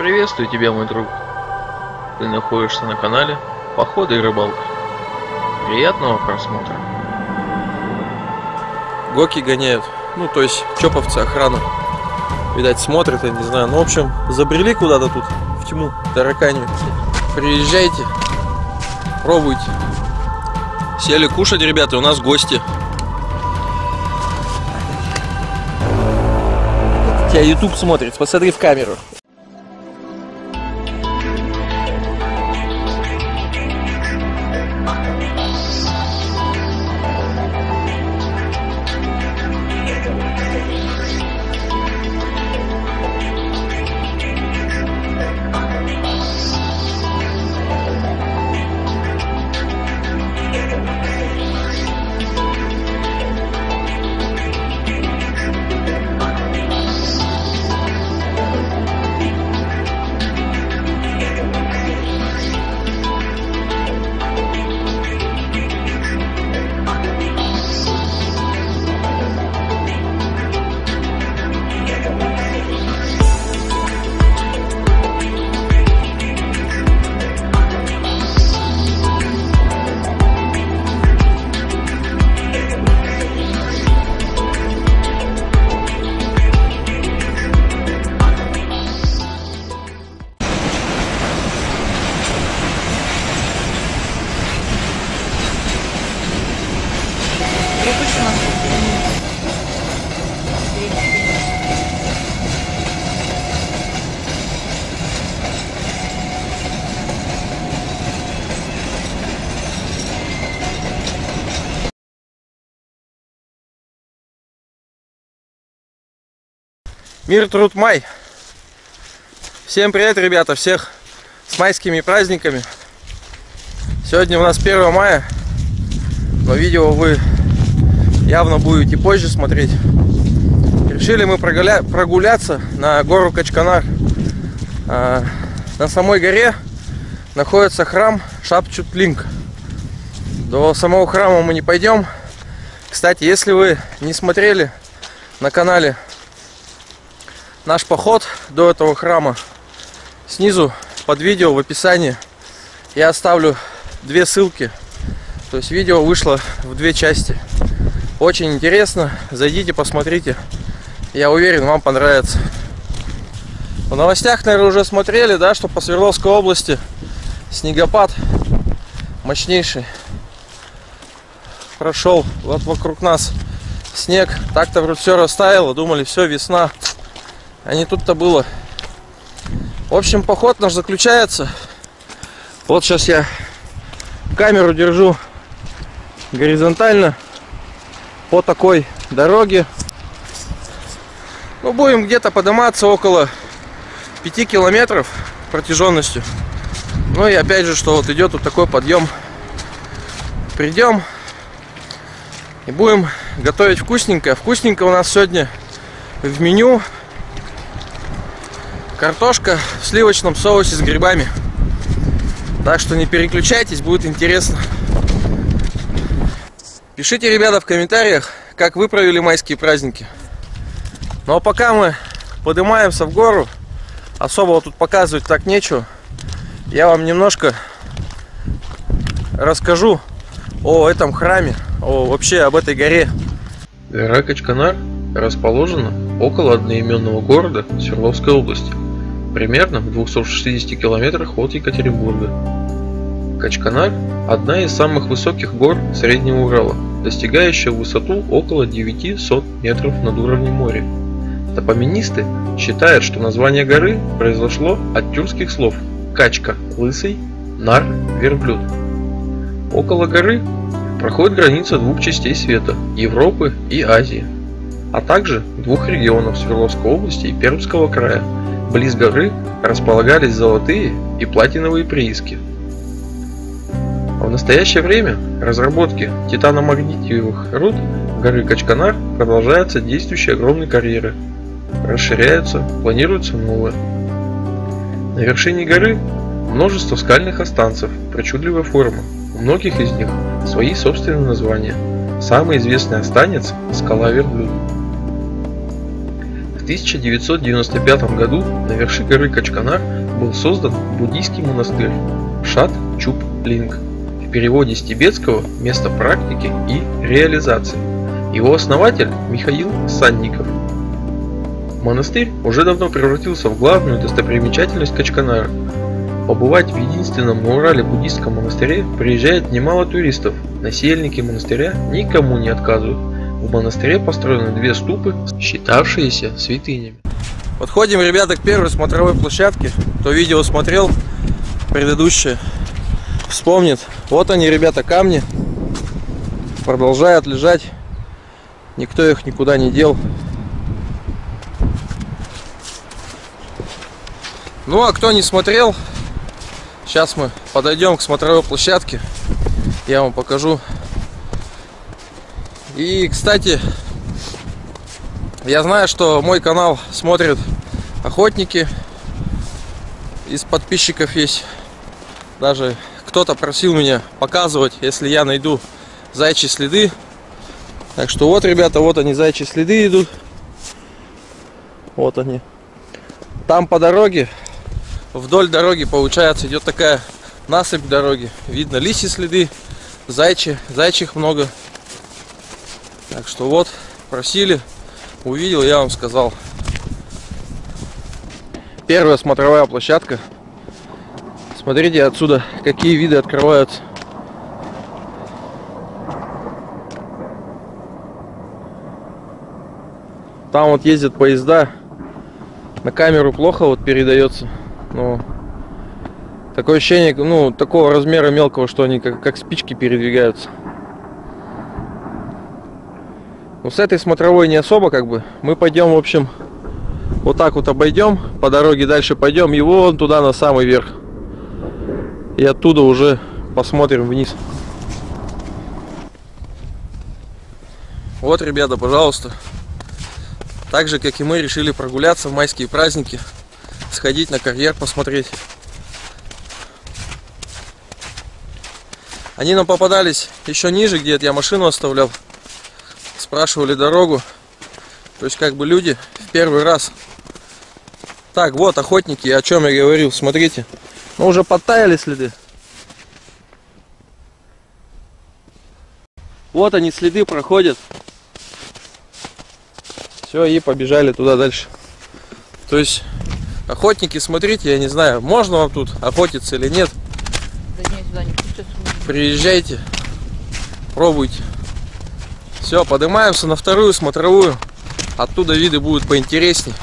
Приветствую тебя, мой друг. Ты находишься на канале «Походы и рыбалка». Приятного просмотра. Гоки гоняют. Ну, то есть, чоповцы, охрана. Видать, смотрят, я не знаю. Ну, в общем, забрели куда-то тут, в тьму, тараканью. Приезжайте, пробуйте. Сели кушать, ребята, у нас гости. Тебя YouTube смотрит, посмотри в камеру. Мир, труд, май! Всем привет, ребята! Всех с майскими праздниками! Сегодня у нас 1 мая, но видео вы явно будете позже смотреть. Решили мы прогуляться на гору Качканар. На самой горе находится храм Шад Тчуп Линг. До самого храма мы не пойдем. Кстати, если вы не смотрели на канале наш поход до этого храма, снизу под видео в описании я оставлю 2 ссылки. То есть видео вышло в 2 части. Очень интересно. Зайдите, посмотрите. Я уверен, вам понравится. В новостях, наверное, уже смотрели, да, что по Свердловской области снегопад мощнейший прошел. Вот вокруг нас снег. Так-то вроде все растаяло. Думали, все, весна. А не тут-то было. В общем, поход наш заключается. Вот сейчас я камеру держу горизонтально по такой дороге. Ну, будем где-то подниматься около 5 километров протяженностью. Ну и опять же, что вот идет вот такой подъем. Придем и будем готовить вкусненькое. Вкусненько у нас сегодня в меню картошка в сливочном соусе с грибами. Так что не переключайтесь, будет интересно. Пишите, ребята, в комментариях, как вы провели майские праздники. Ну а пока мы поднимаемся в гору, особо тут показывать так нечего. Я вам немножко расскажу о этом храме, вообще об этой горе. Гора Качканар расположена около одноименного города Свердловской области, примерно в 260 километрах от Екатеринбурга. Качканар – одна из самых высоких гор Среднего Урала, достигающая высоту около 900 метров над уровнем моря. Топонимисты считают, что название горы произошло от тюркских слов «качка» – лысый, «нар» – верблюд. Около горы проходит граница 2 частей света – Европы и Азии, а также 2 регионов Свердловской области и Пермского края. Близ горы располагались золотые и платиновые прииски. А в настоящее время разработки титаномагнитиевых руд горы Качканар продолжаются действующие огромные карьеры. Расширяются, планируются новые. На вершине горы множество скальных останцев причудливой формы. У многих из них свои собственные названия. Самый известный останец – скала Верблюд. В 1995 году на вершине горы Качканар был создан буддийский монастырь Шад Тчуп Линг, в переводе с тибетского «место практики и реализации». Его основатель Михаил Санников. Монастырь уже давно превратился в главную достопримечательность Качканара. Побывать в единственном на Урале буддийском монастыре приезжает немало туристов, насельники монастыря никому не отказывают. В монастыре построены две ступы, считавшиеся святынями. Подходим, ребята, к первой смотровой площадке. Кто видео смотрел предыдущее, вспомнит. Вот они, ребята, камни. Продолжают лежать. Никто их никуда не дел. Ну а кто не смотрел, сейчас мы подойдем к смотровой площадке. Я вам покажу. И, кстати, я знаю, что мой канал смотрят охотники. Из подписчиков есть. Даже кто-то просил меня показывать, если я найду зайчьи следы. Так что вот, ребята, вот они, зайчьи следы идут. Вот они. Там по дороге, вдоль дороги, получается, идет такая насыпь дороги. Видно лисьи следы, зайчи, зайчих много. Так что вот, просили, увидел, я вам сказал. Первая смотровая площадка. Смотрите отсюда, какие виды открываются. Там вот ездят поезда. На камеру плохо вот передается. Но такое ощущение, ну, такого размера мелкого, что они как спички передвигаются. Ну, с этой смотровой не особо, как бы. Мы пойдем, в общем, вот так вот обойдем. По дороге дальше пойдем и вон туда, на самый верх. И оттуда уже посмотрим вниз. Вот, ребята, пожалуйста. Так же, как и мы, решили прогуляться в майские праздники. Сходить на карьер, посмотреть. Они нам попадались еще ниже, где я машину оставлял. Спрашивали дорогу. То есть, как бы, люди в первый раз. Так, вот охотники, о чем я говорил, смотрите. Ну, уже подтаяли следы. Вот они, следы проходят. Все, и побежали туда дальше. То есть, охотники, смотрите, я не знаю, можно вам тут охотиться или нет. Да нет, сюда не пустят. Приезжайте, пробуйте. Все, поднимаемся на вторую смотровую. Оттуда виды будут поинтереснее.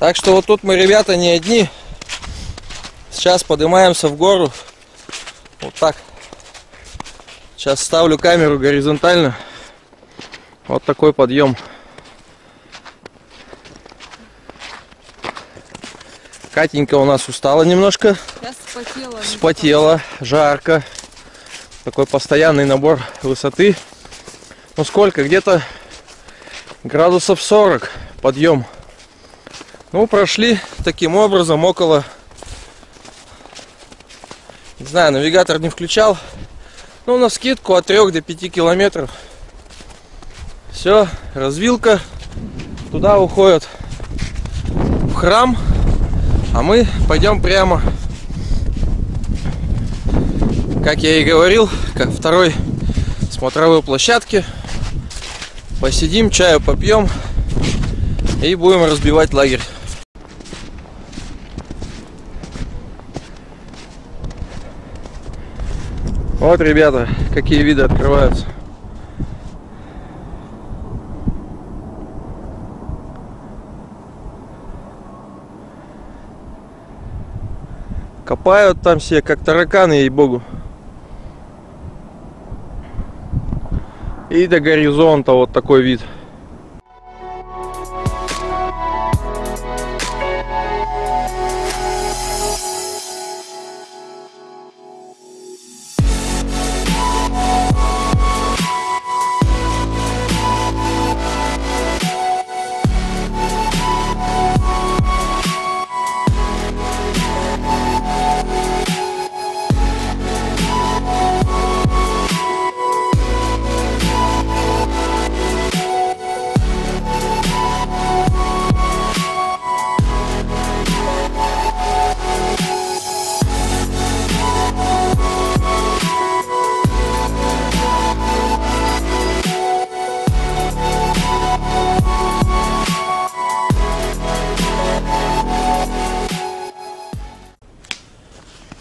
Так что вот тут мы, ребята, не одни. Сейчас поднимаемся в гору. Вот так. Сейчас ставлю камеру горизонтально. Вот такой подъем. Катенька у нас устала немножко. Я вспотела. Вспотела, жарко. Такой постоянный набор высоты. Ну сколько? Где-то градусов 40 подъем. Ну, прошли таким образом около, не знаю, навигатор не включал, ну, навскидку от 3 до 5 километров. Все, развилка, туда уходит в храм, а мы пойдем прямо. Как я и говорил, как второй смотровой площадке, посидим, чаю попьем и будем разбивать лагерь. Вот, ребята, какие виды открываются. Копают там все, как тараканы, ей-богу. И до горизонта вот такой вид.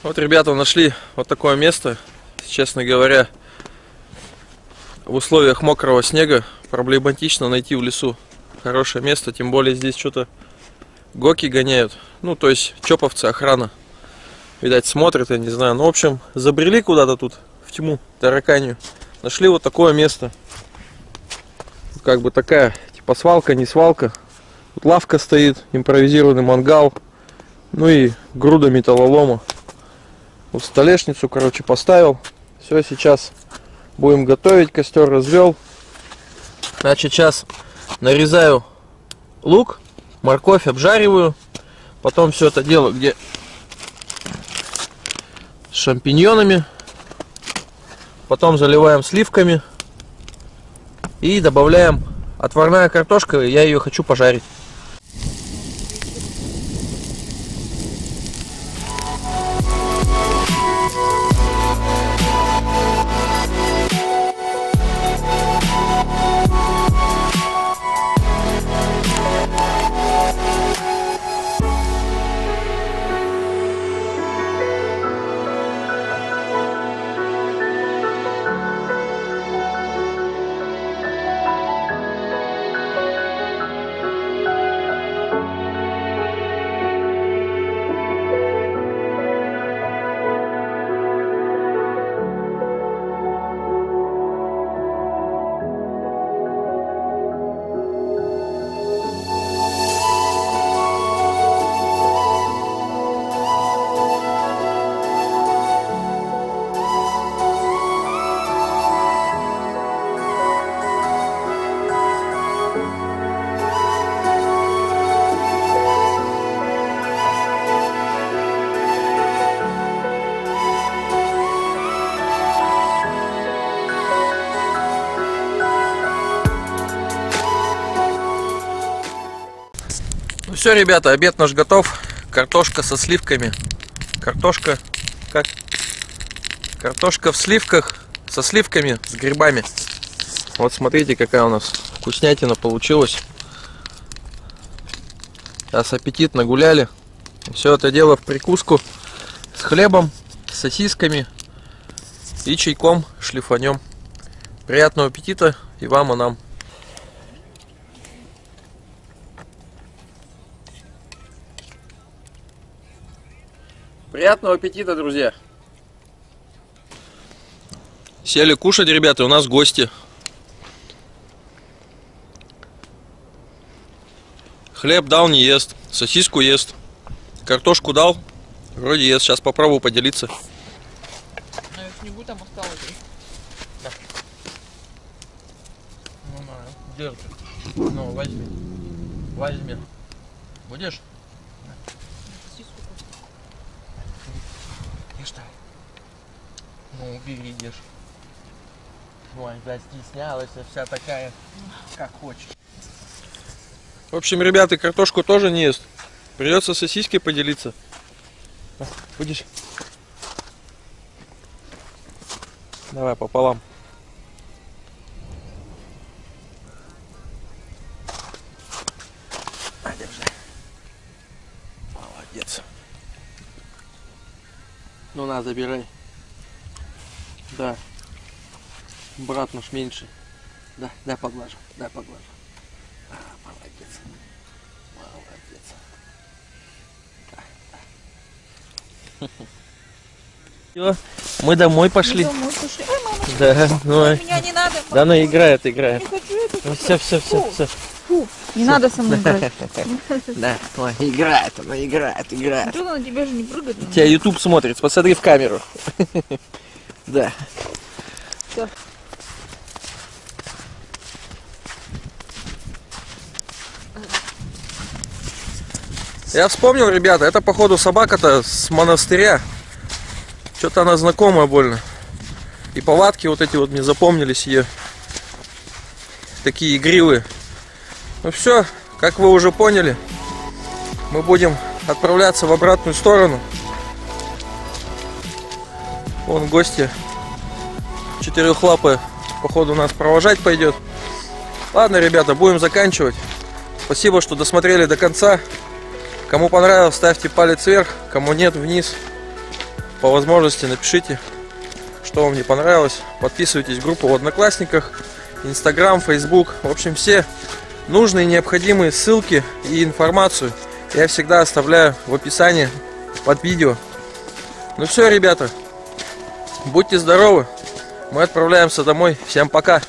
Вот, ребята, нашли вот такое место. Честно говоря, в условиях мокрого снега проблематично найти в лесу хорошее место. Тем более здесь что-то гоки гоняют. Ну, то есть чоповцы, охрана. Видать, смотрят, я не знаю. Ну, в общем, забрели куда-то тут в тьму, тараканью. Нашли вот такое место. Как бы такая, типа свалка, не свалка. Тут лавка стоит, импровизированный мангал. Ну и груда металлолома. В столешницу, короче, поставил. Все, сейчас будем готовить. Костер развел. Значит, сейчас нарезаю лук, морковь обжариваю. Потом все это дело где с шампиньонами. Потом заливаем сливками. И добавляем отварная картошка. Я ее хочу пожарить. Все, ребята, обед наш готов. Картошка со сливками. Картошка как? Картошка в сливках со сливками, с грибами. Вот смотрите, какая у нас вкуснятина получилась. Сейчас аппетитно гуляли. Все это дело в прикуску с хлебом, с сосисками и чайком шлифанем. Приятного аппетита и вам, и нам. Приятного аппетита, друзья! Сели кушать, ребята, у нас гости. Хлеб дал, не ест. Сосиску ест. Картошку дал, вроде ест. Сейчас попробую поделиться. В снегу там осталось. Да. Ну, на, держи. Ну, возьми. Возьми. Будешь? Ну, убери, ешь. Ой, да, стеснялась, вся такая, как хочешь. В общем, ребята, картошку тоже не ест. Придется сосиски поделиться. Да, будешь? Давай пополам. А, держи. Молодец. Ну, на, забирай. Да, брат наш меньше. Да, дай поглажу, дай поглажу. А, молодец, молодец. Да, да. Мы домой пошли. Ой, мамочка, да, ну, меня не надо. Да, она играет, играет. Ну, все. Фу, не все. Надо со мной играть. Да, она играет. Что она тебя же не прыгает? Тебя YouTube смотрит, посмотри в камеру. Да. Все. Я вспомнил, ребята, это походу собака-то с монастыря. Что-то она знакомая больно. И повадки вот эти вот мне запомнились ее. Такие игривые. Ну все, как вы уже поняли, мы будем отправляться в обратную сторону. Вон гости четырехлапые, походу, нас провожать пойдет. Ладно, ребята, будем заканчивать. Спасибо, что досмотрели до конца. Кому понравилось, ставьте палец вверх, кому нет, вниз. По возможности напишите, что вам не понравилось. Подписывайтесь в группу в Одноклассниках, Инстаграм, Фейсбук. В общем, все нужные и необходимые ссылки и информацию я всегда оставляю в описании под видео. Ну все, ребята, будьте здоровы. Мы отправляемся домой. Всем пока!